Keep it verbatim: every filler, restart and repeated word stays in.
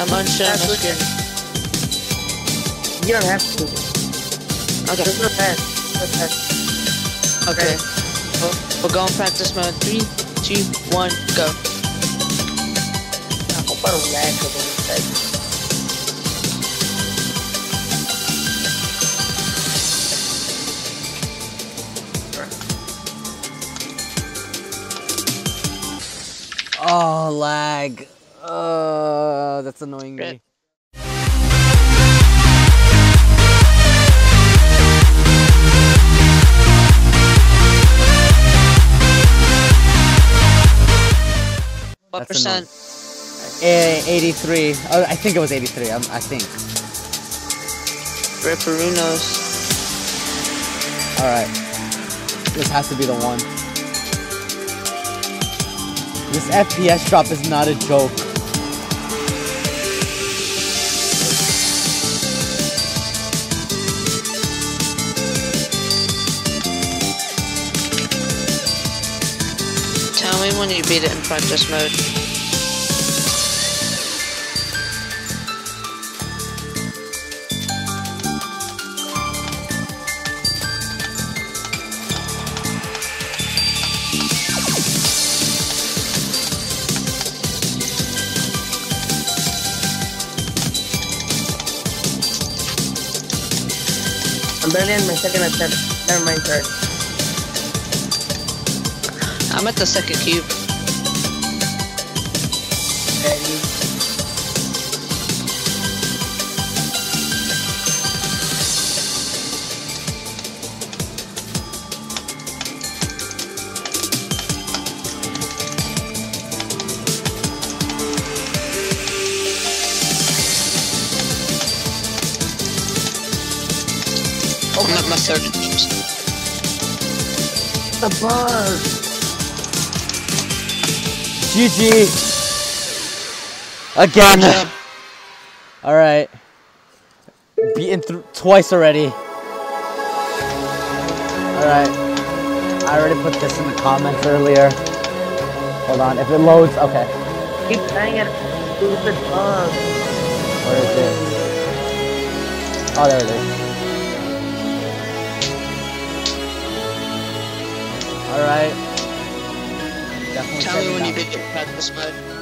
I'm unsure. You don't have to. Okay. There's no test. No test. Okay. Right. We're going practice mode. Three, two, one, go. I hope I don't lag over this side. Oh, lag. Uh, that's annoying Great. me. What that's percent? Uh, eighty-three. Oh, I think it was eighty-three. Um, I think. Ripperunos. Alright. This has to be the one. This F P S drop is not a joke. Tell me when you beat it in practice mode. I'm barely in my second attempt. Never mind third. I'm at the second cube. I'm at my third attempt. The bug! G G! Again! Alright. Beaten th twice already. Alright. I already put this in the comments earlier. Hold on, if it loads, okay. Keep playing it. Stupid bug. Where is it? Oh, there it is. Alright. Tell me when you did your practice mode.